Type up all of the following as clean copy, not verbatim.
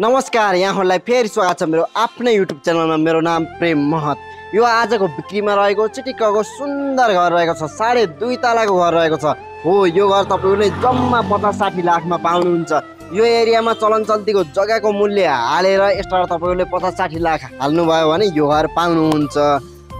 नमस्कार, यहाँहरुलाई फेरि स्वागत छ मेरो आफ्नो युट्युब च्यानलमा। मेरो नाम प्रेम महत। यो आजको बिक्रीमा रहेको चिटिक्कको सुन्दर घर रहेको छ। 2.5 तलाको घर रहेको छ। हो, यो घर तपाईले जम्मा 50-60 लाखमा पाउनुहुन्छ। यो एरियामा चलन चल्तीको जग्गाको मूल्य हालेर एक्स्ट्रा तपाईले 50-60 लाख हाल्नु भयो भने यो घर पाउनुहुन्छ।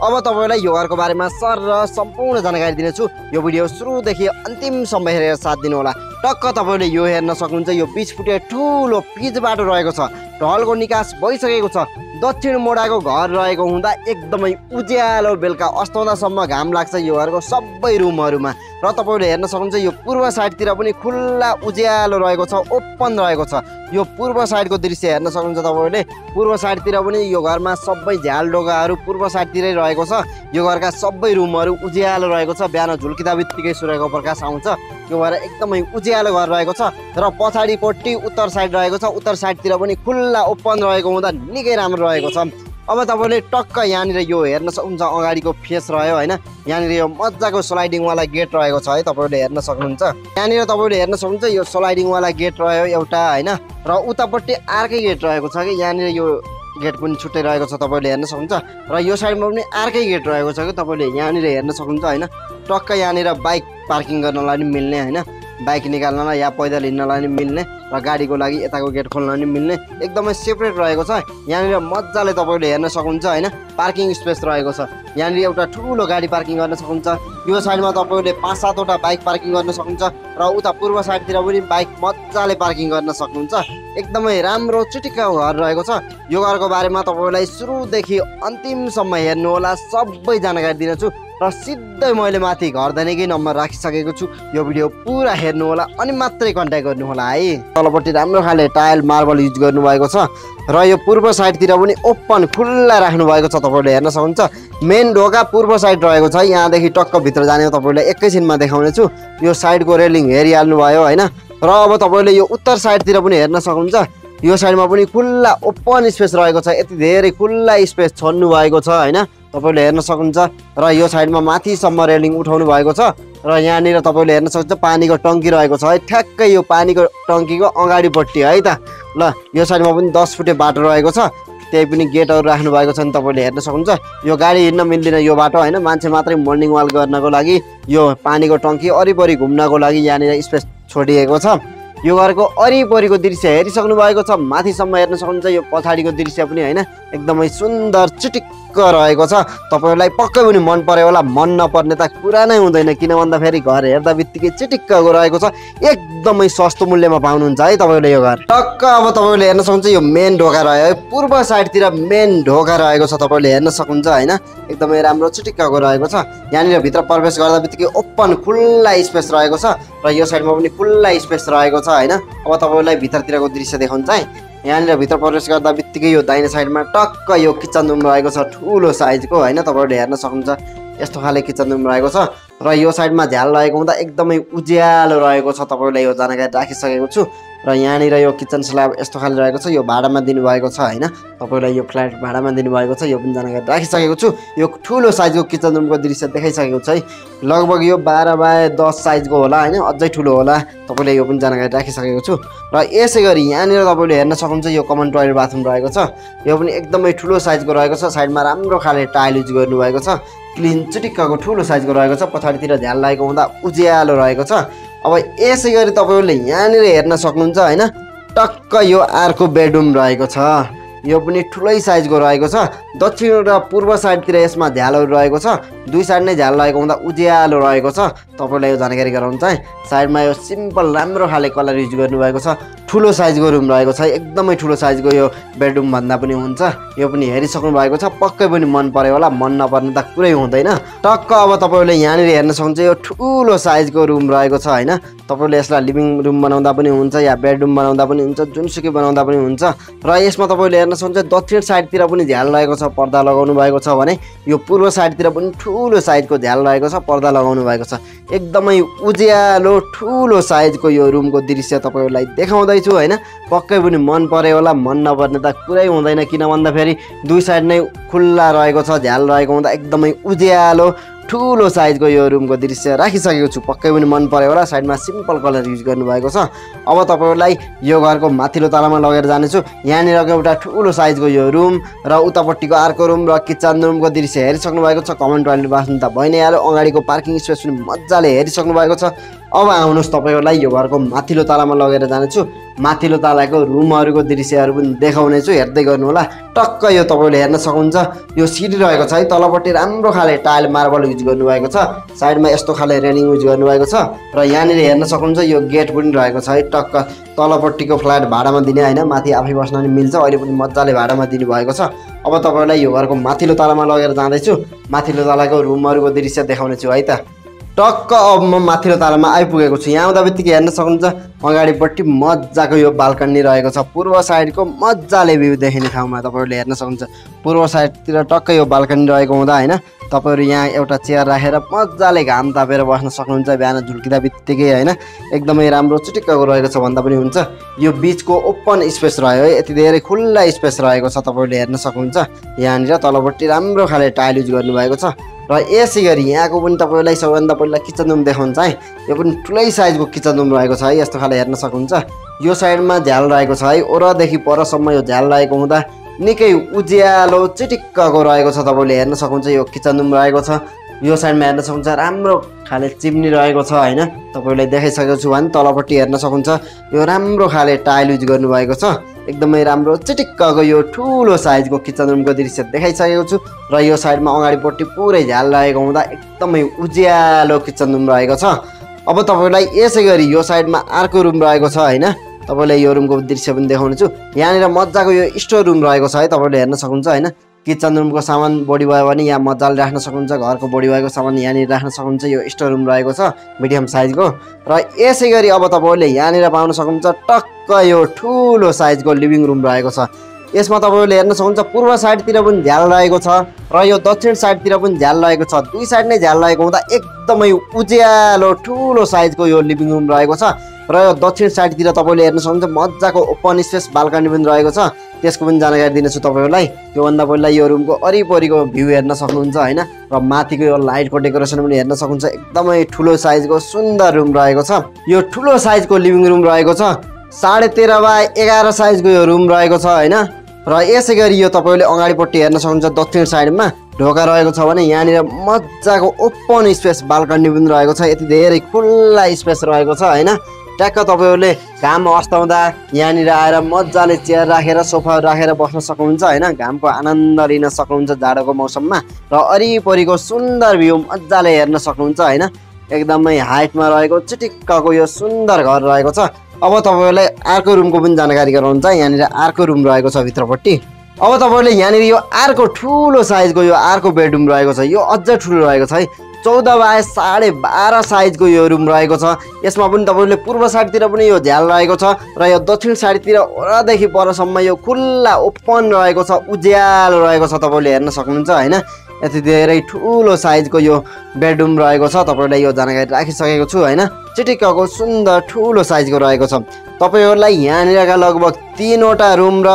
अब तपाईलाई यो घरको बारेमा सरल सम्पूर्ण जानकारी दिनेछु। यो भिडियो सुरुदेखि अन्तिमसम्म हेरेर साथ दिनु होला। टक्क तपाईले यो हेर्न सक्नुहुन्छ। यो 20 फुटे ठूलो पिच बाटो रहेको छ। ढलको निकास भइसकेको छ। दक्षिण मोडाको घर रहेको हुँदा एकदमै उज्यालो, बेलुका अस्ताउँदासम्म घाम लाग्छ यो घरको सबै रुमहरुमा। र तपाईले हेर्न सक्नुहुन्छ यो पूर्व साइडतिर पनि खुल्ला उज्यालो रहेको छ, ओपन रहेको छ। यो पूर्व साइडको दृश्य हेर्न सक्नुहुन्छ तपाईले। पूर्व साइडतिर पनि यो घरमा सबै झ्याल ढोकाहरु पूर्व साइडतिरै रहेको छ। यो घरका सबै रुमहरु उज्यालो रहेको छ। बिहान झुल्किदा बित्तिकै सूर्यको प्रकाश आउँछ। यो घर एकदमै उज्यालो घर रहेको छ। र पछाडीपट्टि उत्तर साइड रहेको छ। उत्तर साइडतिर पनि खुल्ला ओपन रहेको हुँदा निकै राम्रो रहेको छ। अब तपाईले टक्क यहाँनिर यो हेर्न सक्नुहुन्छ अगाडीको फेस रह्यो हैन। यहाँनिर यो मज्जाको स्लाइडिङ वाला गेट रहेको छ है। तपाईले हेर्न सक्नुहुन्छ यहाँनिर तपाईले हेर्न सक्नुहुन्छ यो स्लाइडिङ वाला गेट रह्यो एउटा हैन। र उतापट्टि आर्कै गेट रहेको छ कि यहाँनिर यो गेट पनि छुट्टै रहेको छ। तपाईले हेर्न सक्नुहुन्छ र यो साइडमा पनि आर्कै गेट रहेको छ कि तपाईले यहाँनिर हेर्न सक्नुहुन्छ हैन। टक्क यहाँनिर बाइक पार्किङ गर्नलाई नि मिल्ने हैन, बाइक निकाल्नलाई या पैदल हिँड्नलाई नि मिल्ने र गाडीको लागि यताको गेट खोल्न नि मिल्ने एकदमै सेपरेट रहेको छ। यहाँनिर मज्जाले तपाईले हेर्न सक्नुहुन्छ हैन पार्किङ स्पेस रहेको छ। यहाँनिर एउटा ठूलो गाडी पार्किङ गर्न सक्नुहुन्छ। यो साइडमा तपाईले 5-7 वटा बाइक पार्किङ गर्न सक्नुहुन्छ र उता पूर्व साइडतिर पनि बाइक मज्जाले पार्किङ गर्न सक्नुहुन्छ। एकदमै राम्रो चिटिक्क घर रहेको छ। यो घरको बारेमा तपाईलाई सुरुदेखि अन्तिमसम्म हेर्नु होला, सबै जानकारी दिन्छु। र सिधै मैले माथि घर दैनिकै नम्बर राखिसकेको छु। यो भिडियो पुरा हेर्नु होला अनि मात्रै कन्ट्याक्ट गर्नु होला है। तलपट्टि राम्रो खाले टाइल मार्बल युज गर्नु भएको छ। र यो पूर्व साइडतिर पनि ओपन खुल्ला राख्नु भएको छ। तपाईले हेर्न सक्नुहुन्छ मेन ढोका पूर्व साइड रहेको छ। यहाँदेखि टक्क भित्र जाने तपाईलाई एकैछिनमा देखाउनेछु। यो साइडको रेलिङ हेरिहाल्नु भयो हैन। र अब तपाईले यो उत्तर साइडतिर पनि हेर्न सक्नुहुन्छ। यो साइडमा पनि खुल्ला ओपन स्पेस रहेको छ। यति धेरै खुल्ला स्पेस छोड्नु भएको छ हैन, तपाईले हेर्न सक्नुहुन्छ। र यो साइडमा माथिसम्म रेलिङ उठाउनु भएको छ। र यहाँनिर तपाईले हेर्न सक्नुहुन्छ पानीको टंकी रहेको छ है। ठ्याक्कै यो पानीको टंकीको अगाडीपट्टि है त। ल, यो साइडमा पनि 10 फुटे बाटो रहेको छ। त्यही पनि गेटहरु राख्नु भएको छ नि, तपाईले हेर्न सक्नुहुन्छ। यो गाडी हिड्न मिल्दैन यो बाटो हैन। मान्छे मात्रै मर्निङ वाक गर्नको लागि यो पानीको टंकी अरिपरि घुम्नको लागि यहाँनिर स्पेस छोडिएको छ। यो घरको अरिपरिको दृश्य हेरिसक्नु भएको छ। माथिसम्म हेर्न सक्नुहुन्छ यो पछाडीको दृश्य पनि हैन। एकदमै सुन्दर चिटिक्क रहेको छ। तपाईहरुलाई पक्कै पनि मन पर्यो होला। मन नपर्ने त कुरा नै हुँदैन, किन भन्दा फेरि घर हेर्दा बित्तिकै चिटिक्क रहेको छ। एकदमै सस्तो मूल्यमा पाउनुहुन्छ है तपाईहरुले यो घर। टक्क अब तपाईहरुले हेर्न सक्नुहुन्छ यो मेन ढोका रह्यो है। पूर्व साइडतिर मेन ढोका रहेको छ। तपाईहरुले हेर्न सक्नुहुन्छ हैन, एकदमै राम्रो चिटिक्कको रहेको छ। यहाँनिर भित्र प्रवेश गर्दा बित्तिकै ओपन खुल्ला स्पेस रहेको छ। र यो साइडमा पनि खुल्ला स्पेस रहेको छ हैन। अब तपाईलाई भित्रतिरको दृश्य देखाउँछ है। यहाँनिर भित्र प्रवेश गर्दा बित्तिकै यो दाहिने साइडमा टक्क यो किचन रुम रहेको छ, ठूलो साइजको हैन। तपाईले हेर्न सक्नुहुन्छ यस्तो खाले किचन रुम रहेको छ। र यो साइडमा झ्याल रहेको हुँदा एकदमै उज्यालो रहेको छ। तपाईलाई यो जानकारी राखिसकेको छु। र यहाँनिर यो किचन स्ल्याब यस्तो खाले रहेको छ। यो भाडामा दिनु भएको छ हैन। तपाईलाई यो फ्ल्याट भाडामा दिनु भएको छ। यो पनि जानकारी राखिसकेको छु। यो ठूलो साइजको किचन रुमको दृश्य देखाइसकेको छु है। लगभग यो 12x10 साइजको होला हैन, अझै ठूलो होला। तपाईले यो पनि जानकारी राखिसकेको छु। र यसैगरी यहाँनिर तपाईले हेर्न सक्नुहुन्छ यो कमन टोयलेट बाथरुम रहेको छ। यो पनि एकदमै ठूलो साइजको रहेको छ। साइडमा राम्रो खाले टाइल युज गर्नु भएको छ। क्लीन चिटिक्कको ठूलो साइजको रहेको छ। पछाडीतिर झ्याल लागेको हुँदा उज्यालो रहेको छ। अब यसैगरी तपाईहरुले यहाँनिर हेर्न सक्नुहुन्छ हैन, टक्क यो अर्को बेडरुम रहेको छ। यो पनि ठुलै साइजको रहेको छ। दक्षिण र पूर्व साइडतिर यसमा झ्यालहरु रहेको छ। दुई साइड नै झ्याल रहेको हुँदा उज्यालो रहेको छ। तपाईलाई यो जानकारी गराउँछ है। साइडमा यो सिम्पल राम्रो खाले कलर युज गर्नु भएको छ। ठुलो साइजको रुम रहेको छ। एकदमै ठुलो साइजको यो बेडरुम भन्दा पनि हुन्छ। यो पनि हेरिसक्नु भएको छ। पक्कै पनि मन पर्यो होला। मन नपर्ने त कुरै हुँदैन। टक्क अब तपाईले यहाँनिर हेर्न सक्नुहुन्छ यो ठुलो साइजको रुम रहेको छ हैन। तपाईले यसलाई लिभिङ रुम बनाउँदा पनि हुन्छ या बेडरुम बनाउँदा पनि हुन्छ, जुनसुकै बनाउँदा पनि हुन्छ। र यसमा तपाईले दक्षिण साइडतिर पनि झ्याल रहेको छ, पर्दा लगाउनु भएको छ भने यो पूर्व साइडतिर पनि ठूलो साइजको झ्याल रहेको छ, पर्दा लगाउनु भएको छ। एकदमै उज्यालो ठूलो साइजको यो रुमको दृश्य तपाईहरुलाई देखाउँदैछु हैन। पक्कै पनि मन पर्यो होला। मन नपर्ने त कुरै हुँदैन, किन भन्दा फेरि दुई साइड नै खुल्ला रहेको छ। झ्याल रहेको हुँदा एकदमै उज्यालो ठूलो साइजको यो रुमको दृश्य राखिसकेको छु। पक्कै पनि मन पर्यो होला। साइडमा सिम्पल कलर युज गर्नु भएको छ। अब तपाईहरुलाई यो घरको माथिल्लो तलामा लगेर जाने छु। यहाँनिर एउटा ठूलो साइजको यो रुम र उतापट्टिको अर्को रुम र किचन रुमको दृश्य हेरिसक्नु भएको छ। कमन टोयलेट बाथरुम त भइ नै हाल्यो। अगाडिको पार्किङ स्पेस पनि मज्जाले हेरिसक्नु भएको छ। अब आउनुस् तपाईहरुलाई यो घरको माथिल्लो तलामा लगेर जाने छु। माथिल्लो तलाको रुमहरुको दृश्यहरु पनि देखाउने छु, हेर्दै गर्नु होला। टक्क यो तपाईले हेर्न सक्नुहुन्छ। यो सिडी रहेको छ है, तलपट्टि राम्रो खाले टाइल मार्बल युज गर्नु भएको छ। साइडमा यस्तो खाले रेलिङ युज गर्नु भएको छ र यहाँनिर हेर्न सक्नुहुन्छ यो गेट पनि रहेको छ है। टक्क तलपट्टिको फ्ल्याट भाडामा दिने हैन, माथि आफै बस्न पनि मिल्छ। अहिले पनि मज्जाले भाडामा दिनु भएको छ। अब तपाईलाई यो घरको माथिल्लो तलामा लगेर जाँदै छु। माथिल्लो तलाको रुमहरुको दृश्य देखाउने छु है त। टक्क अब म माथिल्लो तलामा आइपुगेको छु। यहाँ आउँदा बित्तिकै हेर्न सक्नुहुन्छ अगाडिपट्टि मज्जाको यो बाल्कनी रहेको छ। पूर्व साइडको मज्जाले भ्यू देखिने ठाउँमा तपाईहरुले हेर्न सक्नुहुन्छ। पूर्व साइडतिर टक्क यो बाल्कनी रहेको हुँदा हैन, तपाईहरु यहाँ एउटा चेयर राखेर मज्जाले घाम तापेर बस्न सक्नुहुन्छ। बिहान झुल्किदा बित्तिकै हैन, एकदमै राम्रो चुटिक्कको रहेको छ भन्दा पनि हुन्छ। यो बीचको ओपन स्पेस रह्यो है, यति धेरै खुल्ला स्पेस रहेको छ। तपाईहरुले हेर्न सक्नुहुन्छ यहाँनिर तलपट्टि राम्रो खाले टाइल युज गर्नु भएको छ। र यसै गरी यहाँको पनि तपाईहरुलाई सबैभन्दा पहिला किचन रुम देखाउँछ है। यो पनि ठुलै साइजको किचन रुम रहेको छ है। यस्तो खाले हेर्न सक्नुहुन्छ। यो साइडमा झ्याल रहेको छ है। ओरदेखि परसम्म यो झ्याल रहेको हुँदा निकै उज्यालो चिटिक्कको रहेको छ। तपाईले हेर्न सक्नुहुन्छ यो किचन रुम रहेको छ। यो साइडमा हेर्न सक्नुहुन्छ राम्रो खाले चिम्नी रहेको छ हैन। तपाईलाई देखाइसकेको छु भने तलपट्टि हेर्न सक्नुहुन्छ यो राम्रो खाले टाइल युज गर्नु भएको छ। एकदमै राम्रो चिटिक्कको यो ठूलो साइजको किचन रुमको दृश्य देखाइसकेको छु। र यो साइडमा अगाडिपट्टि पुरै झ्याल रहेको हुँदा एकदमै उज्यालो किचन रुम रहेको छ। अब तपाईलाई यसै गरी यो साइडमा अर्को रुम रहेको छ हैन। तपाईलाई यो रुमको दृश्य पनि देखाउने छु। यहाँनिर मज्जाको यो स्टोर रुम रहेको छ है। तपाईले हेर्न सक्नुहुन्छ हैन, किचन रुमको सामान बढी भयो भने यहाँ मजाले राख्न सक्नुहुन्छ। घरको बढी भएको सामान यहाँनिर राख्न सक्नुहुन्छ। यो स्टोर रुम रहेको छ मिडियम साइजको। र यसै गरी अब तपाईहरुले यहाँनिर पाउन सक्नुहुन्छ टक्क यो ठूलो साइजको लिभिङ रुम रहेको छ। यसमा तपाईहरुले हेर्न सक्नुहुन्छ पूर्व साइडतिर पनि झ्याल रहेको छ र यो दक्षिण साइडतिर पनि झ्याल रहेको छ। दुई साइड नै झ्याल रहेको हुँदा एकदमै उज्यालो ठूलो साइजको यो लिभिङ रुम रहेको छ। र यो दक्षिण साइडतिर तपाईले हेर्न सक्नुहुन्छ मज्जाको ओपन स्पेस बाल्कनी पनि रहेको छ। त्यसको पनि जानकारी दिनेछु तपाईहरुलाई। त्योभन्दा पहिला यो रुमको वरिपरिको भ्यू हेर्न सक्नुहुन्छ हैन, र माथिको यो लाइटको डेकोरेसन पनि हेर्न सक्नुहुन्छ। एकदमै ठुलो साइजको सुन्दर रुम रहेको छ। यो ठुलो साइजको लिभिङ रुम रहेको छ। 13.5x11 साइजको यो रुम रहेको छ हैन। र यसै गरी यो तपाईहरुले अगाडिपट्टि हेर्न सक्नुहुन्छ दक्षिण साइडमा ढोका रहेको छ भने यहाँनिर मज्जाको ओपन स्पेस बाल्कनी पनि रहेको छ। यति धेरै खुल्ला स्पेस रहेको छ हैन। ट्याक्क तपाईहरुले घाम अस्ताउँदा यहाँनिर आएर मजाले चेयर राखेर सोफा राखेर बस्न सक्नुहुन्छ हैन। घामको आनन्द लिन सक्नुहुन्छ जाडोको मौसममा। र वरिपरिको सुन्दर भ्यू मजाले हेर्न सक्नुहुन्छ हैन। एकदमै हाइटमा रहेको चिटिक्कको यो सुन्दर घर रहेको छ। अब तपाईहरुलाई अर्को रुमको पनि जानकारी गराउँछ। यहाँनिर अर्को रुम रहेको छ भित्रपट्टि। अब तपाईहरुले यहाँनिर यो अर्को ठूलो साइजको यो अर्को बेडरुम रहेको छ। यो अझै ठूलो रहेको छ है। 14.5x12 साइजको यो रुम रहेको छ। यसमा पनि तपाईहरुले पूर्व साइडतिर पनि यो झ्याल रहेको छ र यो दक्षिण साइडतिर ओरदेखि परसम्म यो खुल्ला ओपन रहेको छ, उज्यालो रहेको छ। तपाईहरुले हेर्न सक्नुहुन्छ हैन। यति धेरै ठूलो साइजको यो बेडरुम रहेको छ। तपाईहरुलाई यो जानकारी राखिसकेको छु हैन। चिटिक्कको सुन्दर ठूलो साइजको रहेको छ। तपाईहरुलाई यहाँनिरका लगभग 3 वटा रुम र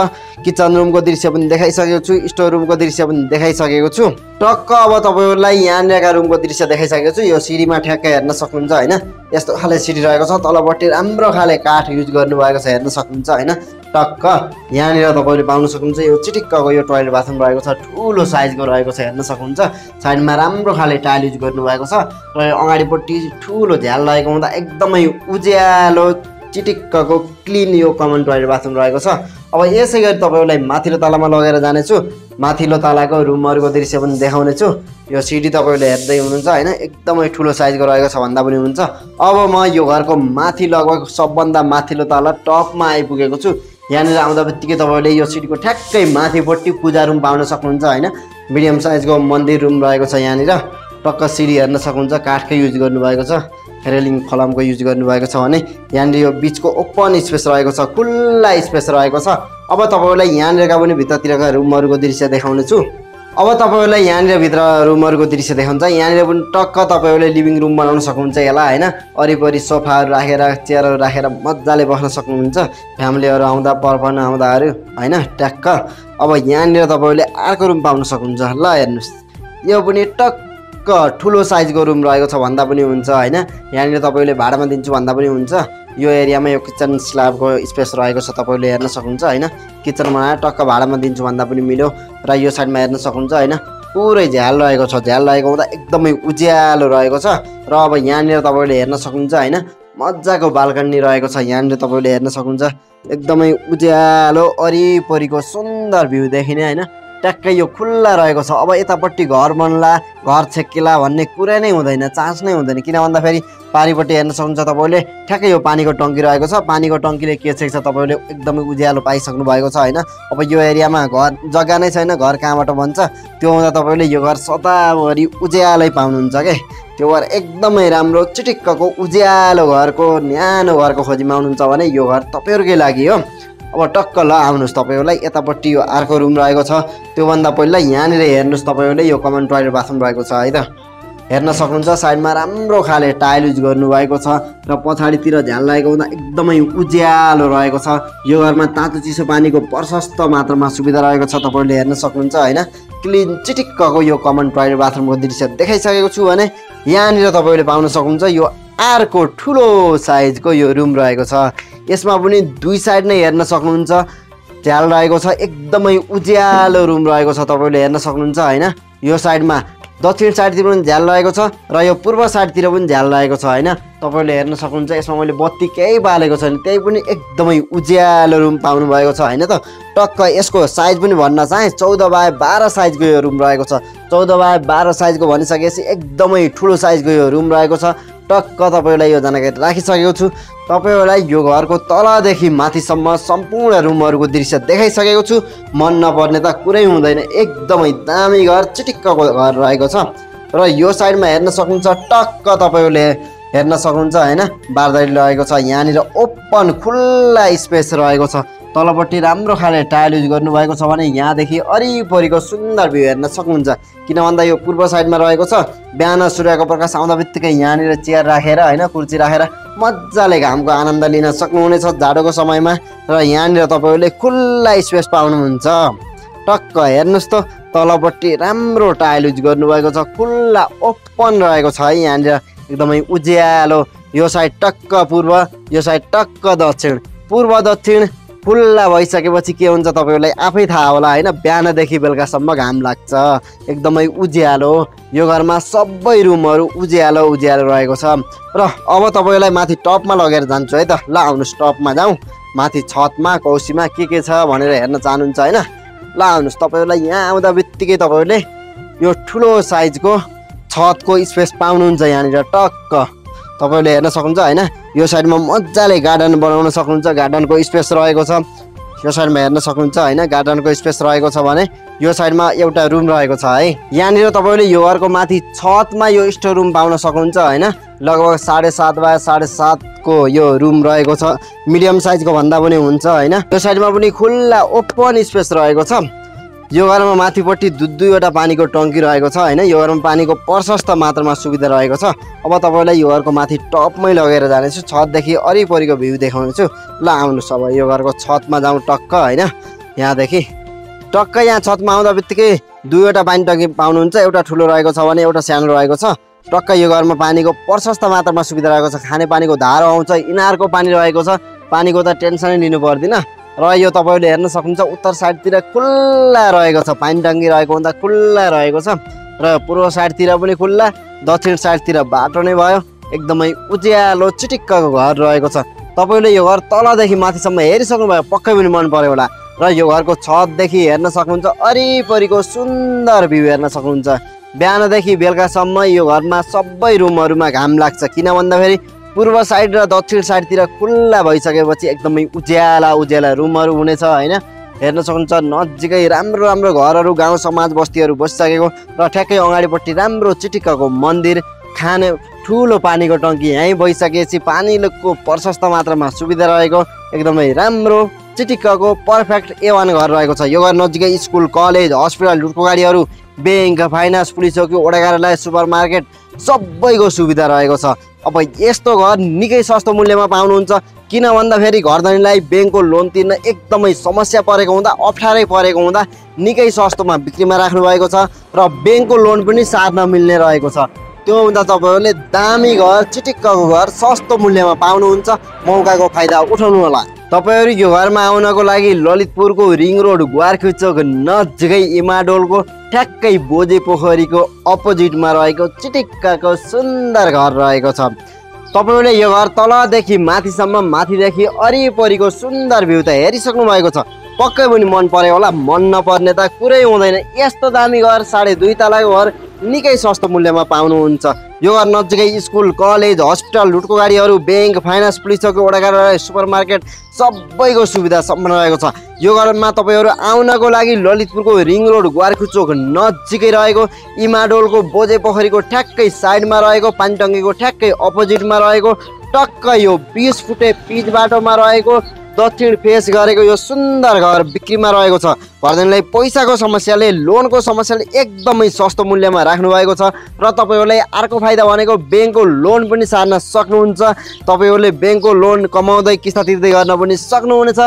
किचन रुमको दृश्य पनि देखाइसकेको छु। स्टोर रुमको दृश्य पनि देखाइसकेको छु। टक्क अब तपाईहरुलाई यहाँनिरका रुमको दृश्य देखाइसकेको छु। यो सिडीमा ठ्याक्कै हेर्न सक्नुहुन्छ हैन। यस्तो खाले सिडी रहेको छ। तलपट्टि राम्रो खाले काठ युज गर्नु भएको छ, हेर्न सक्नुहुन्छ हैन। टक्क यहाँनिर तपाईहरुले पाउन सक्नुहुन्छ यो चिटिक्कको यो टोयलेट बाथरुम रहेको छ। ठूलो साइजको रहेको छ, हेर्न सक्नुहुन्छ। साइडमा राम्रो खाले टाइल युज गर्नु भएको छ र अगाडिपट्टि ठूलो झ्याल रहेको हुँदा एकदमै उज्यालो चिटिक्कको क्लिन यो कमन टोयलेट बाथरुम रहेको छ। अब यसै गरी तपाईहरुलाई माथिल्लो तलामा लगेर जानेछु। माथिल्लो तलाको रुमहरुको दृश्य पनि देखाउने छु। यो सिडी तपाईहरुले हेर्दै हुनुहुन्छ हैन, एकदमै ठूलो साइजको रहेको छ भन्दा पनि हुन्छ। अब म यो घरको माथि लगभग सबभन्दा माथिल्लो तला टपमा आइपुगेको छु। यहाँनिर आउँदा बित्तिकै तपाईहरुले यो सिडीको ठ्याक्कै माथिपट्टि पूजा रुम पाउन सक्नुहुन्छ हैन। मिडियम साइजको मन्दिर रुम रहेको छ। यहाँनिर टक्क सिडी हेर्न सक्नुहुन्छ। काठकै युज गर्नुभएको छ, रेलिङ फलामको युज गर्नुभएको छ भने यहाँनिर यो बीचको ओपन स्पेस रहेको छ, खुल्ला स्पेस रहेको छ। अब तपाईहरुलाई यहाँनिरका पनि भित्रतिरका रुमहरुको दृश्य देखाउने छु। अब तपाईहरुलाई यहाँनिर भित्र रुमहरुको दृश्य देखाउँछ। यहाँनिर पनि टक्क तपाईहरुले लिभिङ रुम बनाउन सक्नुहुन्छ यसलाई हैन। वरिपरि सोफाहरु राखेर चेयरहरु राखेर मज्जाले बस्न सक्नुहुन्छ। फ्यामिलीहरु आउँदा परपन आउँदाहरु हैन, ट्याक्क। अब यहाँनिर तपाईहरुले अर्को रुम पाउन सक्नुहुन्छ। ल हेर्नुस्, यो पनि टक्क ठ्याक्क ठूलो साइजको रुम रहेको छ भन्दा पनि हुन्छ हैन यहाँ तपाईले भाडामा दिन्छु भन्दा पनि हुन्छ यो एरियामा यो किचन स्ल्याबको स्पेस रहेको छ तपाईले हेर्न सक्नुहुन्छ हैन किचनमा टक्क भाडामा दिन्छु भन्दा पनि मिल्यो र यो साइडमा हेर्न सक्नुहुन्छ हैन पुरै झ्याल रहेको हुँदा एकदमै उज्यालो रहेको छ र अब यहाँ तपाईले हेर्न सक्नुहुन्छ हैन मज्जाको बाल्कनी रहेको छ यहाँ तपाईले हेर्न सक्नुहुन्छ एकदमै उज्यालो अरिपरिको सुन्दर भ्यू देखिने हैन टक्कै यो खुल्ला रहेको छ अब यतापट्टि घर बनला घर छेक्किला भन्ने कुरा नै हुँदैन चान्स नै हुँदैन किन भन्दा फेरि पारिपट्टि हेर्न सक्नुहुन्छ तपाईले ठ्याक्कै यो पानीको टंकी रहेको छ पानीको टंकीले के छेक्छ तपाईले एकदमै उज्यालो पाइसक्नु भएको छ हैन अब यो एरियामा घर जग्गा नै छैन घर कहाँबाट बन्छ त्यो हुँदा तपाईले यो घर सताभरि उज्यालै पाउनुहुन्छ के त्यो घर एकदमै राम्रो चिटिक्कको उज्यालो घरको न्यानो घरको खोजीमा हुनुहुन्छ भने यो घर तपाईहरुकै लागि हो अब टक्क ल आउनुस् तपाईहरुलाई यतापट्टि यो अर्को रुम रहेको छ त्यो भन्दा पहिला यहाँ निर हेर्नुस् तपाईहरुले यो कमन टोयलेट बाथरुम रहेको छ है त हेर्न सक्नुहुन्छ साइडमा राम्रो खाले टाइल युज गर्नु भएको छ र पछाडीतिर झ्याल लागेको हुँदा एकदमै उज्यालो रहेको छ यो घरमा तातो चिसो पानीको प्रशस्त मात्रामा सुविधा रहेको छ तपाईहरुले हेर्न सक्नुहुन्छ हैन क्लीन चिटिक्कको यो कमन टोयलेट बाथरुमको दृश्य देखाइसकेको छु भने यहाँ निर तपाईहरुले पाउन सक्नुहुन्छ यो आरको ठूलो साइजको यो रुम रहेको छ यसमा पनि दुई साइड नै हेर्न सक्नुहुन्छ झ्याल रहेको छ एकदमै उज्यालो रुम रहेको छ तपाईले हेर्न सक्नुहुन्छ हैन यो साइडमा दक्षिण साइडतिर पनि झ्याल रहेको छ र यो पूर्व साइडतिर पनि झ्याल रहेको छ हैन तपाईले हेर्न सक्नुहुन्छ यसमा मैले बत्ती केही बालेको छैन त्यै पनि एकदमै उज्यालो रुम पाउनु भएको छ हैन त टक्क यसको साइज पनि भन्न चाहे 14x12 साइजको यो रुम रहेको छ 14x12 साइजको भनिसकेपछि एकदमै ठूलो साइजको यो रुम रहेको छ टक्क तपाईलाई यो जानकारी राखिसकेको छु तपाईलाई यो घरको तलदेखि माथिसम्म सम्पूर्ण रुमहरुको दृश्य देखाइसकेको छु मन नपर्ने त कुरै हुँदैन एकदमै दामी घर चिटिक्कको घर रहेको छ र यो साइडमा हेर्न सक्नुहुन्छ टक्क तपाईले हेर्न सक्नुहुन्छ हैन बारदारी रहेको छ यहाँ निर ओपन खुल्ला स्पेस रहेको छ तलपट्टि राम्रो खाले टाइल युज गर्नु भएको छ भने यहाँदेखि अरिपरिको सुन्दर भ्यू हेर्न सक्नुहुन्छ किन भन्दा यो पूर्व साइडमा रहेको छ बिहान सूर्यको प्रकाश आउँदाबित्तिकै यहाँनिर चेयर राखेर हैन कुर्सी राखेर मज्जाले घामको आनन्द लिन सक्नुहुनेछ जाडोको समयमा र यहाँनिर तपाईहरुले खुल्ला स्पेस पाउनुहुन्छ टक्क हेर्नुस् त तलपट्टि राम्रो टाइल युज गर्नु भएको छ खुल्ला ओपन रहेको छ है यहाँनिर एकदमै उज्यालो यो साइड टक्क पूर्व यो साइड टक्क दक्षिण पूर्व दक्षिण खुल्ला भइसकेपछि के हुन्छ तपाईहरुलाई आफै थाहा होला हैन बिहानदेखि बेलुकासम्म घाम लाग्छ एकदमै उज्यालो यो घरमा सबै रुमहरु उज्यालो उज्यालो रहेको छ र अब तपाईहरुलाई माथि टपमा लगेर जान्छु है त ल आउनुस् टपमा जाऊ माथि छतमा कौसीमा के छ भनेर हेर्न चाहनुहुन्छ हैन ल आउनुस् तपाईहरुलाई यहाँ आउँदा बित्तिकै तपाईहरुले यो ठूलो साइजको छतको स्पेस पाउनुहुन्छ यहाँ निर टक्क तपाईले हेर्न सक्नुहुन्छ हैन यो साइडमा मज्जाले गार्डन बनाउन सक्नुहुन्छ गार्डनको स्पेस रहेको छ यो साइडमा हेर्न सक्नुहुन्छ हैन गार्डनको स्पेस रहेको छ भने यो साइडमा एउटा रुम रहेको छ है यहाँ निर तपाईले यो घरको माथि छतमा यो स्टोर रुम पाउन सक्नुहुन्छ हैन लगभग 7.5x7.5 को यो रुम रहेको छ मिडियम साइजको भन्दा पनि हुन्छ हैन यो साइडमा पनि खुल्ला ओपन स्पेस रहेको छ यो घरमा माथिपट्टि दुईवटा पानीको टंकी रहेको छ हैन यो घरमा पानीको प्रशस्त मात्रामा सुविधा रहेको छ अब तपाईलाई यो घरको माथि टपमै लगेर जानेछु छतदेखि अरिपरिको भ्यू देखाउँछु ल आउनुस् अब यो घरको छतमा जाऊ टक्क हैन यहाँदेखि टक्क यहाँ छतमा आउँदाबित्तिकै दुईवटा पानी टंकी पाउनुहुन्छ एउटा ठूलो रहेको छ भने एउटा सानो रहेको छ टक्क यो घरमा पानीको प्रशस्त मात्रामा सुविधा रहेको छ खाने पानीको धारा आउँछ इनारको पानी रहेको छ पानीको त टेन्सनै लिनु पर्दैन र यो तपाईले हेर्न सक्नुहुन्छ उत्तर साइडतिर खुल्ला रहेको छ पानी टंकी रहेको हुँदा खुल्ला रहेको छ र पूर्व साइडतिर पनि खुल्ला दक्षिण साइडतिर बाटो नै भयो एकदमै उज्यालो चिटिक्कको घर रहेको छ तपाईले यो घर तलदेखि माथिसम्म हेरिसक्नु भयो पक्कै पनि मन पर्यो होला र यो घरको छतदेखि हेर्न सक्नुहुन्छ अरिपरिको सुन्दर भ्यू हेर्न सक्नुहुन्छ बिहानदेखि बेलुकासम्म यो घरमा सबै रुमहरुमा घाम लाग्छ किन भन्दाखेरि पूर्व साइड र दक्षिण साइडतिर खुल्ला भइसकेपछि एकदमै उज्याला उज्याला रुमहरु हुनेछ हैन हेर्न सक्नुहुन्छ नजिकै राम्रो राम्रो घरहरु गाउँ समाज बस्तीहरु बसिसकेको र ठ्याक्कै अगाडीपट्टि राम्रो चिटिक्कको मन्दिर खाने ठूलो पानीको टंकी यही भइसकेपछि पानीको प्रशस्त मात्रामा सुविधा रहेको एकदमै राम्रो चिटिक्कको पर्फेक्ट A1 घर रहेको छ यो घर नजिकै स्कुल कलेज अस्पताल लुटको गाडीहरु ब्याङ्क फाइनान्स पुलिस चौकी वडा कार्यालय सुपरमार्केट सबैको सुविधा रहेको छ अब यस्तो घर निकै सस्तो मूल्यमा पाउनुहुन्छ किन भन्दाखेरि घरधनीलाई बैंकको लोन तिर्न एकदमै समस्या परेको हुँदा अप्ठ्यारै परेको हुँदा निकै सस्तोमा बिक्रीमा राख्नु भएको छ र बैंकको लोन पनि सार्न मिल्ने रहेको छ। त्यो हुँदा तपाईहरुले दामी घर चिटिक्कको घर सस्तो मूल्यमा पाउनुहुन्छ। मौकाको फाइदा उठाउनु होला। तपाईहरु यो घरमा आउनको लागि ललितपुरको रिङ रोड ग्वारखु चोक नजिकै इमाडोलको ठ्याक्कै बोझे पोखरीको अपोजिटमा रहेको चिटिक्काको सुन्दर घर रहेको छ। तपाईहरुले यो घर तलदेखि माथिसम्म माथिदेखि अरिपरिको सुन्दर भ्यू त हेरिसक्नु भएको छ। पक्कै पनि मन पर्यो होला, मन नपर्ने त कुरै हुँदैन। यस्तो दामी घर 2.5 तलाको घर निकै सस्तो मूल्यमा पाउनुहुन्छ। यो घर नजिकै स्कुल कलेज हस्पिटल लुटको गाडीहरू बैंक फाइनान्स पुलिसको वडा कार्यालय सुपरमार्केट सबैको सुविधा सम्म रहेको छ। यो घरमा तपाईहरु आउनको लागि ललितपुरको रिङ रोड ग्वारखु चोक नजिकै रहेको इमाडोलको बोझे पोखरीको ठ्याक्कै साइडमा रहेको पानीटङ्कीको ठ्याक्कै अपोजिटमा रहेको टक्क यो 20 फुटे पिच बाटोमा रहेको दक्षिण फेस गरेको यो सुन्दर घर बिक्रीमा रहेको छ। घरधनीलाई पैसाको समस्याले लोनको समस्याले एकदमै सस्तो मूल्यमा राख्नु भएको छ र तपाईहरुलाई अर्को फाइदा भनेको बैंकको लोन पनि सार्न सक्नुहुन्छ। तपाईहरुले बैंकको लोन कमाउँदै किस्ता तिर्दै गर्न पनि सक्नुहुनेछ।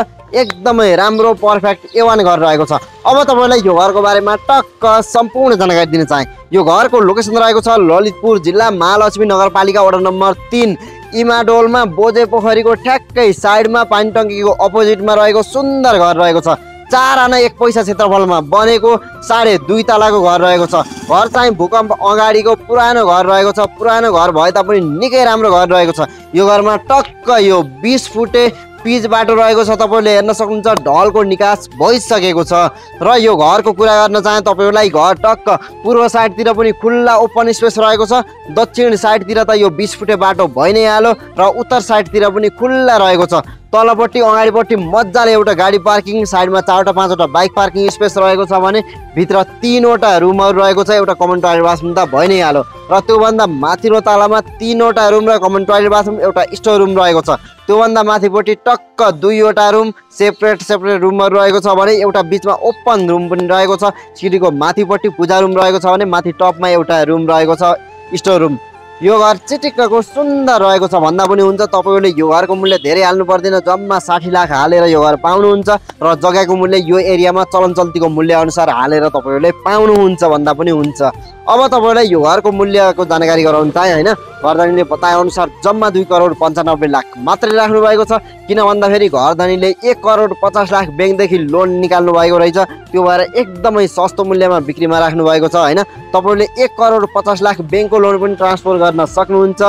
एकदमै राम्रो पर्फेक्ट ए1 घर रहेको छ। अब तपाईहरुलाई यो घरको बारेमा टक्क सम्पूर्ण जानकारी दिन चाहे। यो घरको लोकेसन रहेको छ ललितपुर जिल्ला महालक्ष्मी नगरपालिका वडा नम्बर 3 इमाडोलमा बोझे पोखरीको ठ्याक्कै साइडमा पानीटङ्कीको अपोजिटमा रहेको सुन्दर घर रहेको छ। 4 आना 1 पैसा क्षेत्रफलमा बनेको 2.5 तलाको घर रहेको छ। घर चाहिँ भूकम्प अगाडिको पुरानो घर रहेको छ। पुरानो घर भए तापनि निकै राम्रो घर रहेको छ। यो घरमा टक्क यो 20 फुटे पिच बाटो रहेको छ। तपाईहरुले हेर्न सक्नुहुन्छ ढलको निकास भइसकेको छ। र यो घरको कुरा गर्न चाहे तपाईहरुलाई घर टक्क पूर्व साइडतिर पनि खुल्ला ओपन स्पेस रहेको छ। दक्षिण साइडतिर त यो 20 फुटे बाटो भइ नै हाल्यो र उत्तर साइडतिर पनि खुल्ला रहेको छ। तलपट्टि अगाडिपट्टि मज्जाले एउटा गाडी पार्किङ साइडमा 4-5 वटा बाइक पार्किङ स्पेस रहेको छ भने भित्र 3 वटा रुमहरु रहेको छ। एउटा कमन टोयलेट बाथरुम त भइ नै हाल्यो र त्यो भन्दा माथिल्लो तलामा 3 वटा रुम र कमन टोयलेट बाथरुम एउटा स्टोर रुम रहेको छ। त्यो भन्दा माथिपट्टि टक्क 2 वटा रुम सेपरेट रुमहरु रहेको छ भने एउटा बीचमा ओपन रुम पनि रहेको छ। सिडीको माथिपट्टि पूजा रुम रहेको छ भने माथि टपमा एउटा रुम रहेको छ स्टोर रुम। यो घर चिटिक्कको सुन्दर रहेको छ भन्दा पनि हुन्छ। तपाईहरुले यो घरको मूल्य धेरै हाल्नु पर्दैन। जम्मा 60 लाख हालेर यो घर पाउनुहुन्छ र जग्गाको मूल्य यो एरियामा चलनचल्तीको मूल्य अनुसार हालेर तपाईहरुले पाउनुहुन्छ भन्दा पनि हुन्छ। अब तपाईहरुलाई यो घरको मूल्यको जानकारी गराउन चाहे हैन। घरधनीले बताए अनुसार जम्मा 2 करोड 95 लाख मात्रै राख्नु भएको छ। किन भन्दाखेरि घरधनीले 1 करोड 50 लाख बैंकदेखि लोन निकाल्नु भएको रहेछ। त्यो भएर एकदमै सस्तो मूल्यमा बिक्रीमा राख्नु भएको छ हैन। तपाईहरुले 1 करोड 50 लाख बैंकको लोन पनि ट्रान्सफर गर्न सक्नुहुन्छ।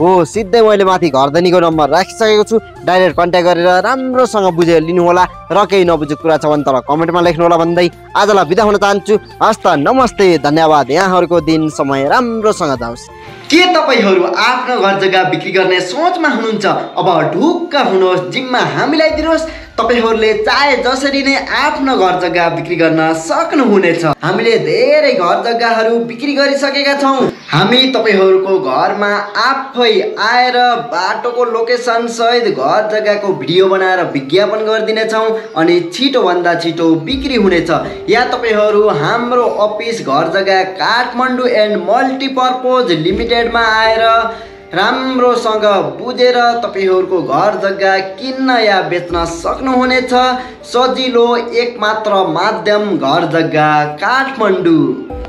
हो सिधै मैले माथि घरधनीको नम्बर राखिसकेको छु। डाइरेक्ट कन्ट्याक्ट गरेर राम्रोसँग बुझेर लिनु होला र केही नबुझेको कुरा छ भने तल कमेन्टमा लेख्नु होला भन्दै आजलाई बिदा हुन चाहन्छु। हस्त नमस्ते, धन्यवाद। यहाँहरुको दिन समय राम्रोसँग जाओस्। के तपाईहरु आफ्नो घर जग्गा बिक्री गर्ने सोचमा हुनुहुन्छ? अब ढुक्क हुनुहोस्, जिम्मा हामीलाई दिनुहोस्। तपाईहरुले चाहे जसरी नै आफ्नो घर जग्गा बिक्री गर्न सक्नुहुनेछ। हामीले धेरै घर जग्गाहरू बिक्री गरिसकेका छौं। हामी तपाईहरुको घरमा आफै आएर बाटोको लोकेसन सहित घर जग्गाको भिडियो बनाएर विज्ञापन गर्दिने छौं अनि छिटो भन्दा छिटो बिक्री हुनेछ। या तपाईहरु हाम्रो अफिस घर जग्गा काठमाडौँ एन्ड मल्टिपर्पज लिमिटेडमा आएर राम्रोसँग बुझेर तपाईहरुको घर जग्गा किन्न या बेच्न सक्नुहुनेछ। सजिलो एकमात्र माध्यम घर जग्गा काठमाडौँ।